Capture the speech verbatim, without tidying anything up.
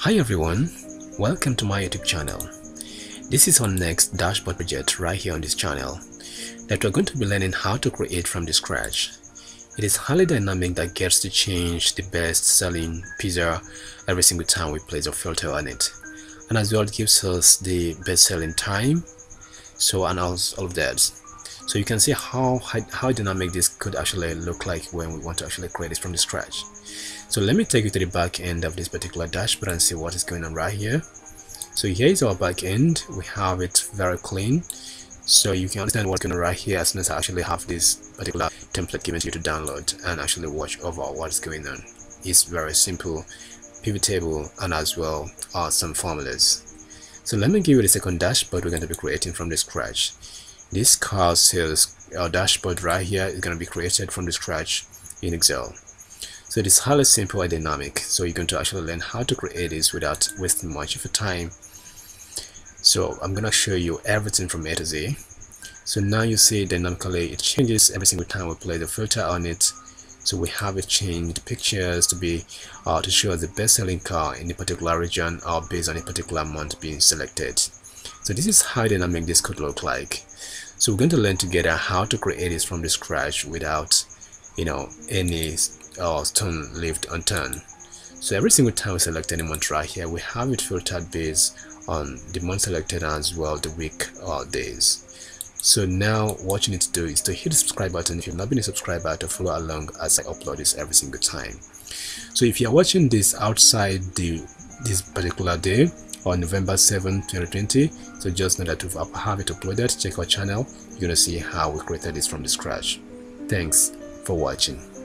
Hi everyone, welcome to my YouTube channel. This is our next dashboard project right here on this channel that we're going to be learning how to create from the scratch. It is highly dynamic that gets to change the best selling pizza every single time we place a filter on it, and as well it gives us the best selling time, so and all of that. So you can see how, how dynamic this could actually look like when we want to actually create it from the scratch. So let me take you to the back end of this particular dashboard and see what is going on right here. So here is our back end. We have it very clean, so you can understand what's going on right here as soon as I actually have this particular template given to you to download and actually watch over what's going on. It's very simple, pivotable, and as well are some formulas. So let me give you the second dashboard we're going to be creating from the scratch. This car sales uh, dashboard right here is going to be created from the scratch in Excel. So it is highly simple and dynamic, so you're going to actually learn how to create this without wasting much of your time. So I'm going to show you everything from A to Z. So now you see dynamically it changes every single time we play the filter on it. So we have it changed pictures to be uh, to show the best selling car in a particular region or based on a particular month being selected. So this is how dynamic this could look like. So we're going to learn together how to create this from the scratch without, you know, any uh, stone left unturned. So every single time we select any month right here, we have it filtered based on the month selected as well the week or days. So now what you need to do is to hit the subscribe button if you've not been a subscriber, to follow along as I upload this every single time. So if you're watching this outside the this particular day, on November seventh twenty twenty, so just know that we've have it uploaded. Check our channel, you're gonna see how we created this from the scratch. Thanks for watching.